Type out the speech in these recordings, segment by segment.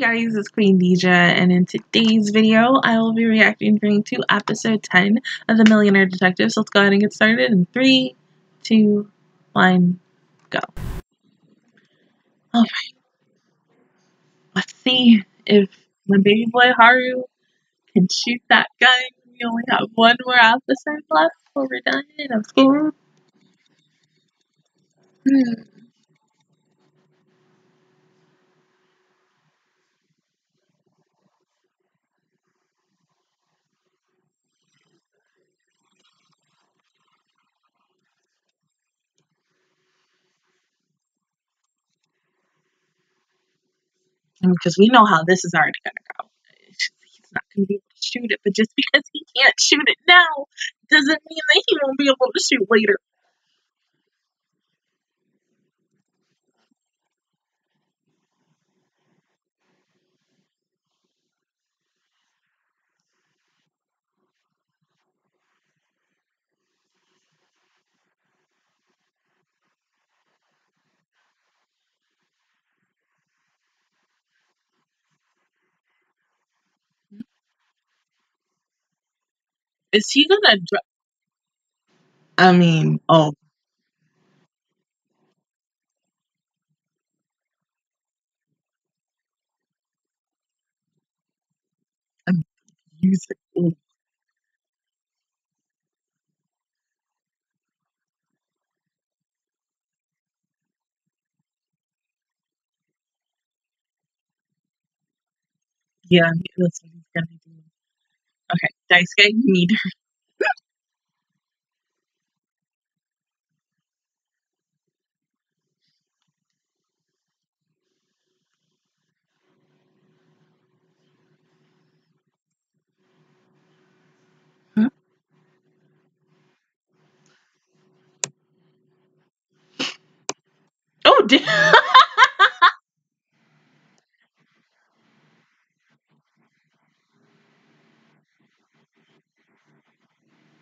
Hey guys, it's Queen Dija, and in today's video, I will be reacting to episode 10 of The Millionaire Detective, so let's go ahead and get started in 3, 2, 1, go. Alright. Let's see if my baby boy Haru can shoot that gun. We only have one more episode left before we're done, and I'm scared. Because we know how this is already going to go. He's not going to be able to shoot it, but just because he can't shoot it now doesn't mean that he won't be able to shoot later. Is he gonna drop? I mean, oh. I'm using it. Yeah, that's what he's gonna do. Okay, Daisuke, you need her. Oh, damn.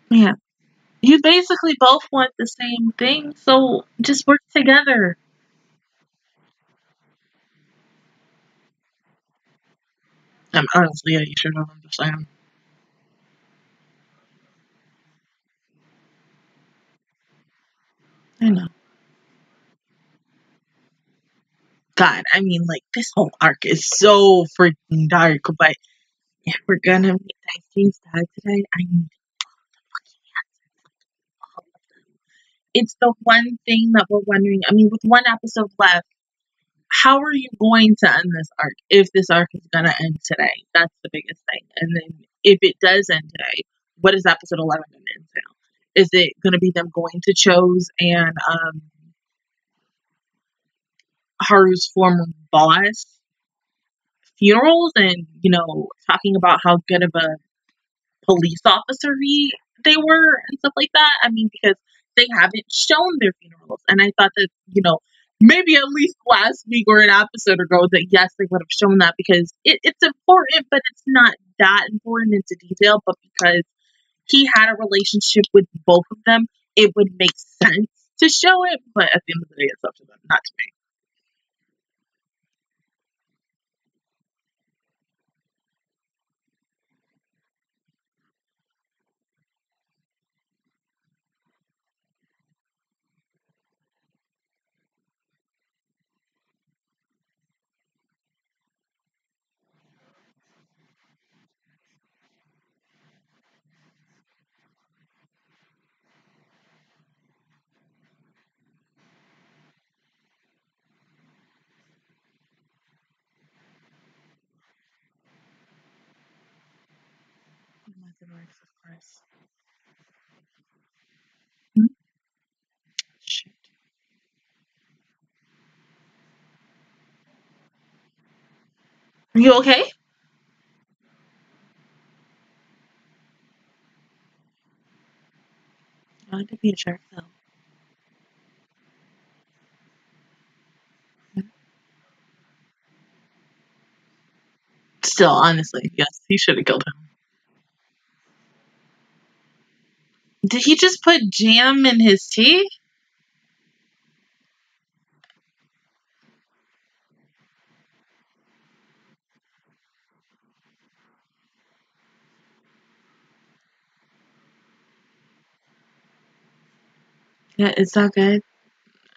Yeah, you basically both want the same thing, so just work together. I'm honestly, yeah, you should not understand. I know. God, I mean, like, this whole arc is so freaking dark, but if we're gonna meet Daisuke's dad today, I need. It's the one thing that we're wondering. I mean, with one episode left, how are you going to end this arc? If this arc is going to end today, that's the biggest thing. And then if it does end today, what is episode 11 going to end now? Is it going to be them going to Cho's and Haru's former boss funerals and, you know, talking about how good of a police officer they were and stuff like that? I mean, because they haven't shown their funerals. And I thought that, you know, maybe at least last week or an episode ago that, yes, they would have shown that because it's important, but it's not that important into detail. But because he had a relationship with both of them, it would make sense to show it. But at the end of the day, it's up to them, not to me. Hmm? Shit. Are you okay? I want to be a jerk though. Still, honestly, yes, he should have killed him. Did he just put jam in his tea? Yeah, it's not good.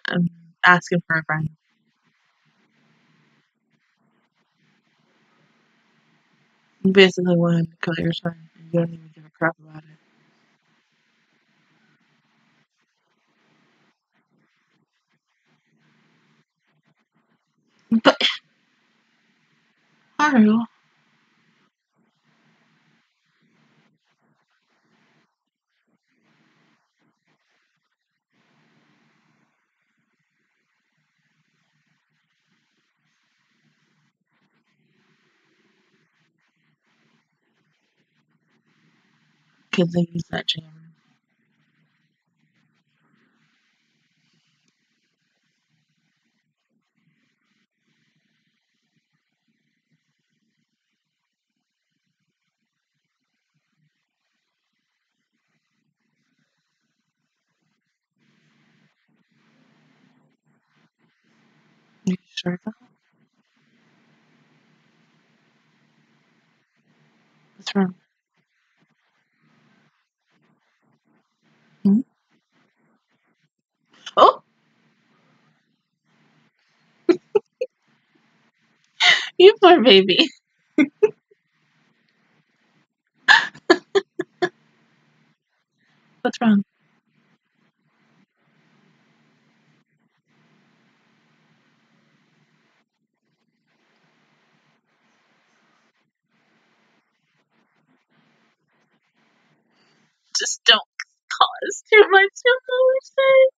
I'm asking for a friend. You basically want him to kill your son, and you don't even give a crap about it. But Haru, kids they use that jammer. You sure though? What's wrong? Hmm? Oh, you poor baby. What's wrong? Just don't cause too much emotion.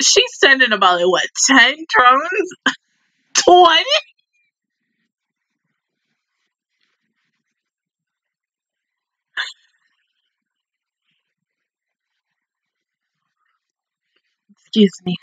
She's sending about like, what, 10 drones? 20? Excuse me.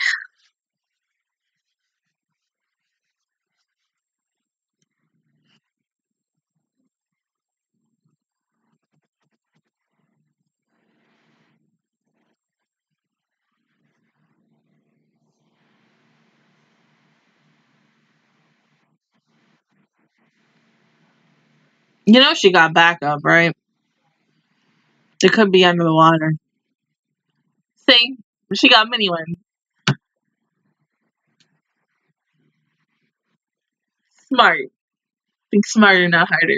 You know she got backup, right? It could be under the water. See? She got mini ones. Smart. Think smarter, not harder.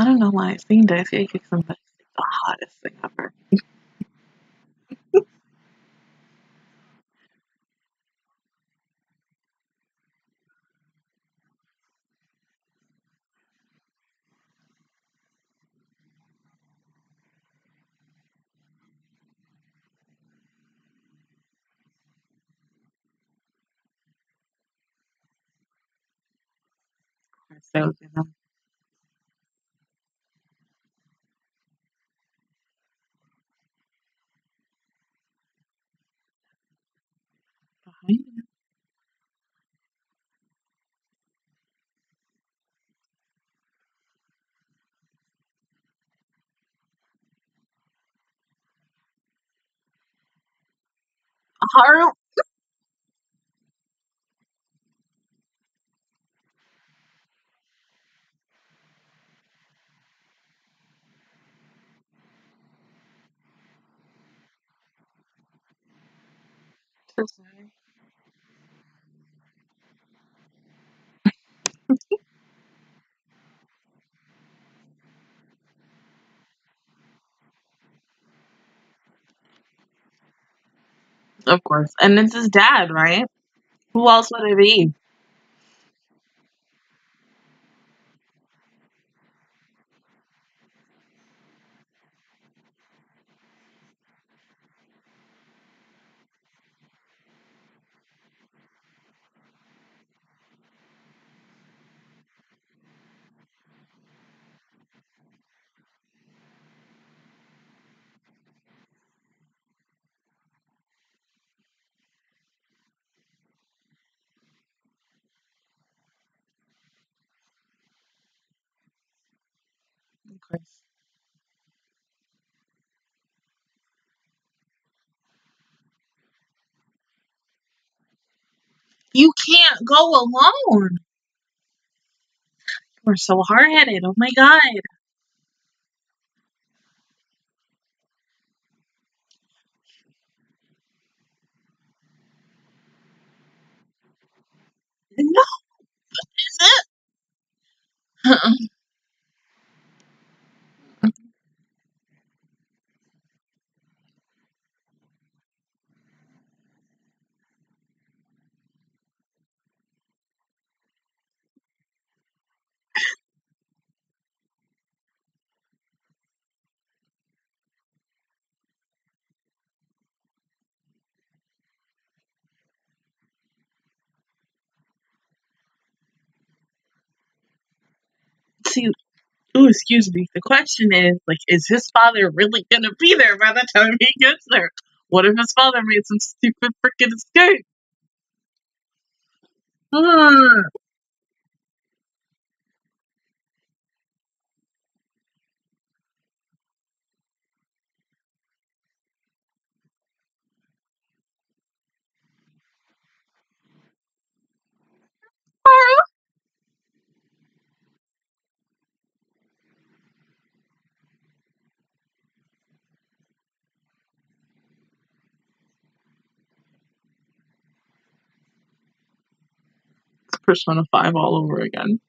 I don't know why I've seen Daisuke kick some butt. It's the hottest thing ever. So, behind him. Haru, so sorry. Of course. And it's his dad, right? Who else would it be? Holy Christ. You can't go alone. We're so hard-headed. Oh my God. No. What is it? Oh, excuse me. The question is, like, is his father really gonna be there by the time he gets there? What if his father made some stupid freaking escape? Persona 5 all over again.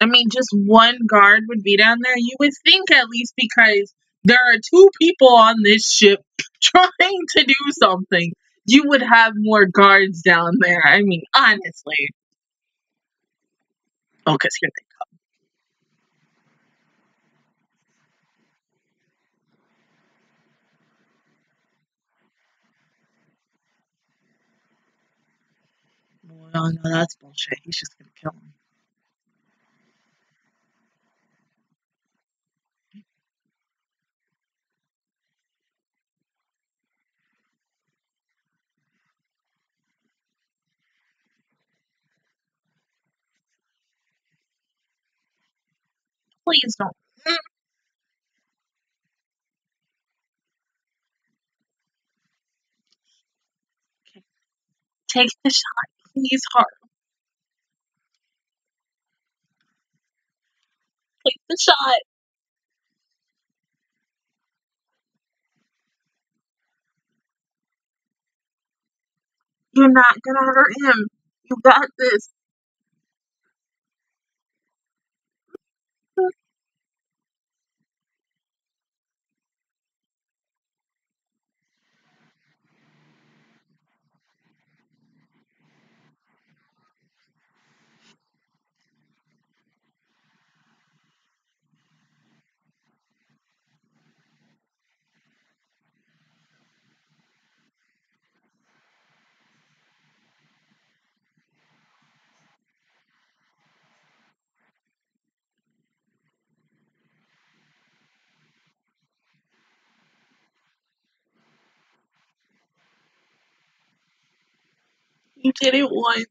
I mean, just one guard would be down there, you would think, at least, because there are two people on this ship trying to do something. You would have more guards down there. I mean, honestly. Oh, because here they come. Well, no, that's bullshit. He's just going to kill him. Please don't. Okay. Take the shot. Please, Haru. Take the shot. You're not gonna hurt him. You got this. You did it once.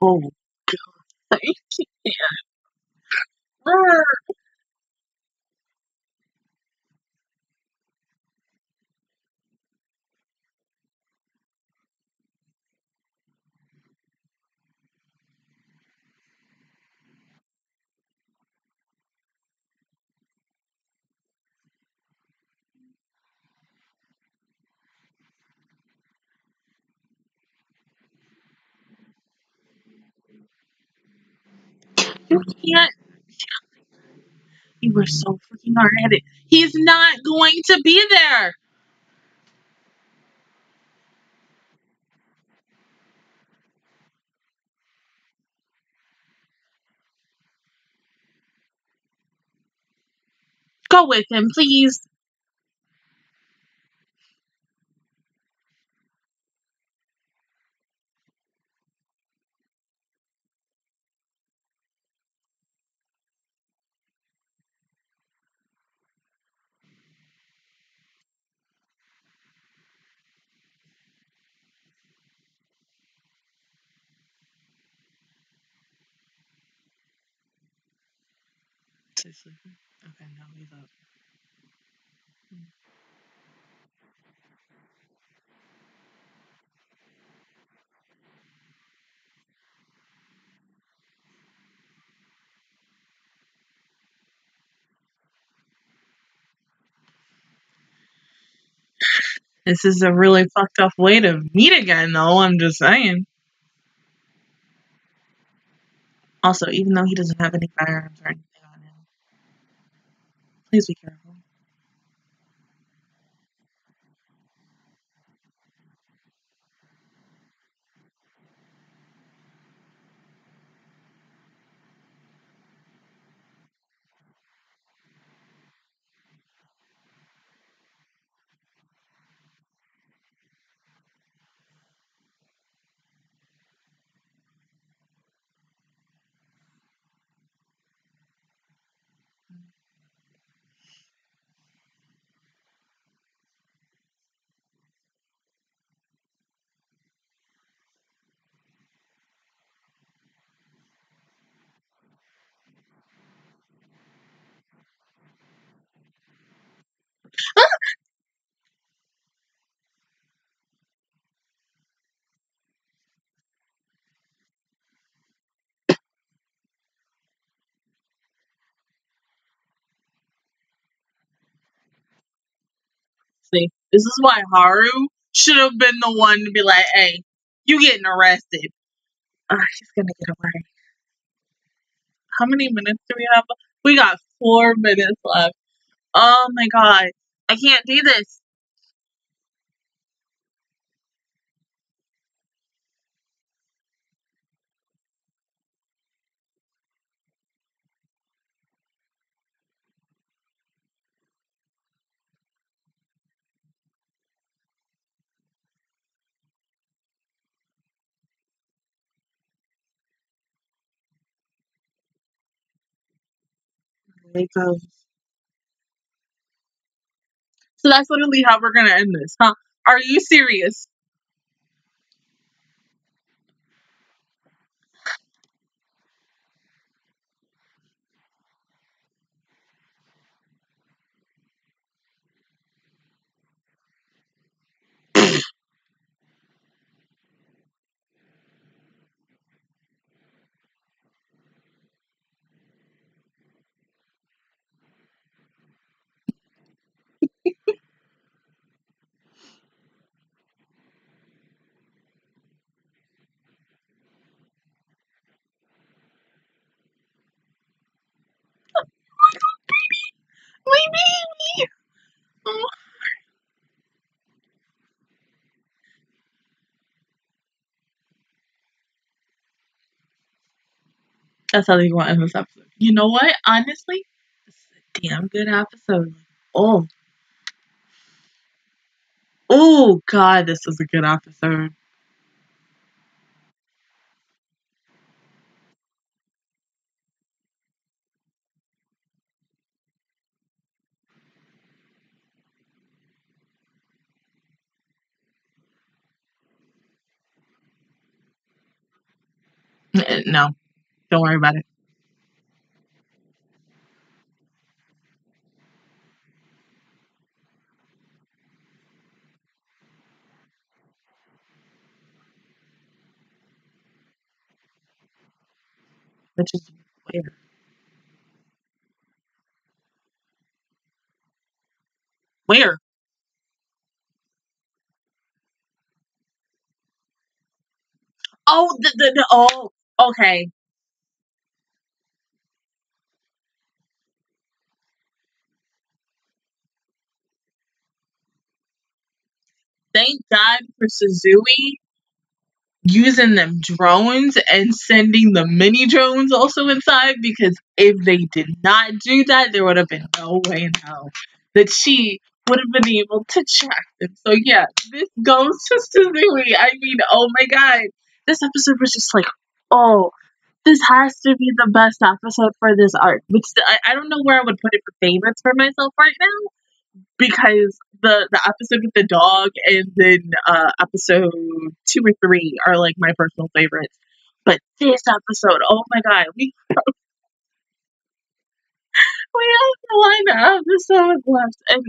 Oh, God. I can't. Ah. You can't. You were so freaking hard-headed. He's not going to be there. Go with him, please. Is he sleeping? Okay, now he's up. This is a really fucked up way to meet again, though, I'm just saying. Also, even though he doesn't have any firearms or anything, please be careful. See, this is why Haru should have been the one to be like, hey, you getting arrested. She's gonna get away. How many minutes do we have? We got 4 minutes left. Oh my God. I can't do this. Wake up. So that's literally how we're gonna end this, huh? Are you serious? My baby! Oh. That's how they want to end this episode. You know what? Honestly, this is a damn good episode. Oh. Oh, God, this is a good episode. No, don't worry about it. Which is weird. Where? Oh, oh, okay. Thank God for Suzuki using them drones and sending the mini drones also inside, because if they did not do that, there would have been no way in hell that she would have been able to track them. So yeah, this goes to Suzuki. I mean, oh my God. This episode was just like, oh, this has to be the best episode for this arc. Which I don't know where I would put it for favorites for myself right now, because the episode with the dog and then episode 2 or 3 are like my personal favorites. But this episode, oh my God, we have 1 episode left, and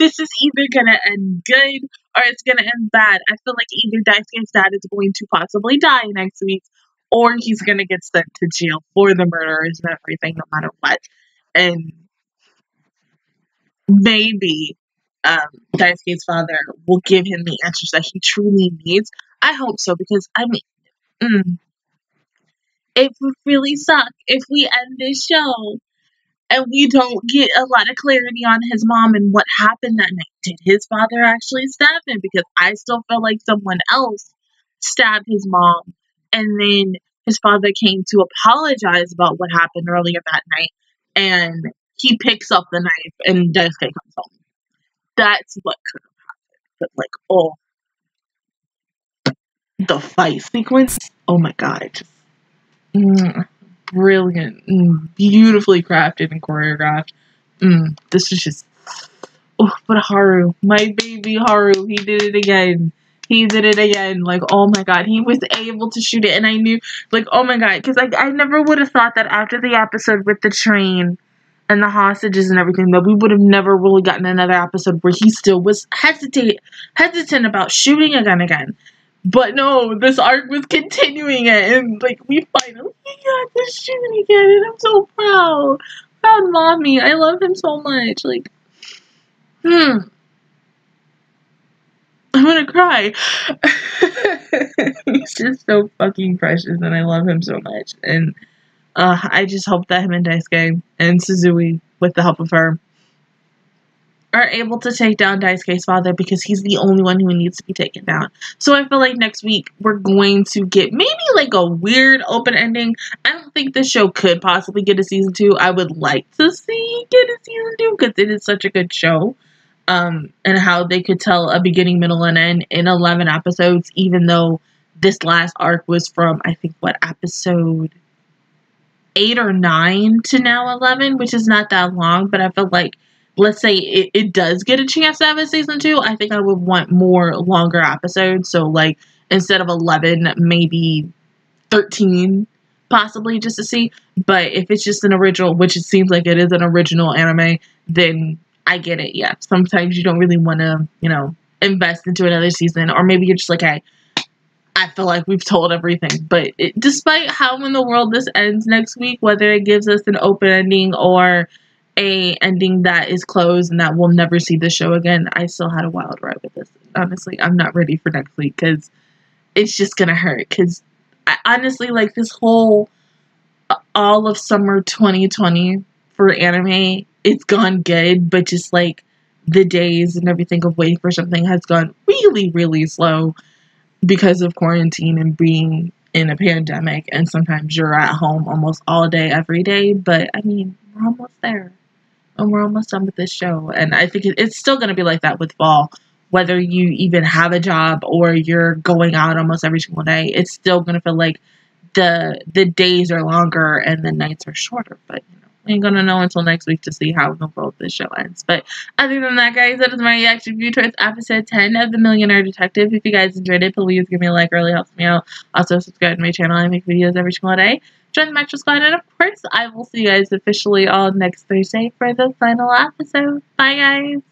this is either gonna end good or it's gonna end bad. I feel like either Daisuke's dad is going to possibly die next week, or he's gonna get sent to jail for the murderers and everything, no matter what. And maybe Daisuke's father will give him the answers that he truly needs. I hope so, because I mean, it would really suck if we end this show and we don't get a lot of clarity on his mom and what happened that night. Did his father actually stab him? Because I still feel like someone else stabbed his mom, and then his father came to apologize about what happened earlier that night, and he picks up the knife and Daisuke comes home. That's what could have happened. But like, oh, the fight sequence, oh my God. Brilliant, beautifully crafted and choreographed. This is just, oh, but Haru, my baby Haru, he did it again. He did it again. Like, oh my God, he was able to shoot it, and I knew, like, oh my God, because I never would have thought that after the episode with the train and the hostages and everything, that we would have never really gotten another episode where he still was hesitant about shooting a gun again. But no, this arc was continuing it, and like we finally got this shooting again, and I'm so proud. Proud mommy. I love him so much. Like, I'm gonna cry. He's just so fucking precious, and I love him so much. And I just hope that him and Daisuke and Suzuki, with the help of her, are able to take down Daisuke's father, because he's the only one who needs to be taken down. So I feel like next week we're going to get maybe like a weird open ending. I don't think this show could possibly get a season 2. I would like to see get a season 2 because it is such a good show. And how they could tell a beginning, middle, and end in 11 episodes, even though this last arc was from, I think, what, episode 8 or 9 to now 11, which is not that long, but I feel like, let's say it does get a chance to have a season 2, I think I would want more longer episodes. So, like, instead of 11, maybe 13, possibly, just to see. But if it's just an original, which it seems like it is an original anime, then I get it, yeah. Sometimes you don't really want to, you know, invest into another season. Or maybe you're just like, hey, I feel like we've told everything. But despite how in the world this ends next week, whether it gives us an open ending or a ending that is closed and that we'll never see the show again, I still had a wild ride with this. Honestly, I'm not ready for next week, because it's just gonna hurt, because I honestly, like, this whole all of summer 2020 for anime, it's gone good, but just like the days and everything of waiting for something has gone really, really slow because of quarantine and being in a pandemic, and sometimes you're at home almost all day every day. But I mean, we're almost there. And we're almost done with this show. And I think it's still going to be like that with fall. Whether you even have a job or you're going out almost every single day, it's still going to feel like the days are longer and the nights are shorter. But, you know, ain't gonna know until next week to see how the world this show ends. But other than that, guys, that is my reaction view towards episode 10 of The Millionaire Detective. If you guys enjoyed it, please give me a like. It really helps me out. Also, subscribe to my channel. I make videos every single day. Join the Metro Squad, and of course, I will see you guys officially all next Thursday for the final episode. Bye, guys!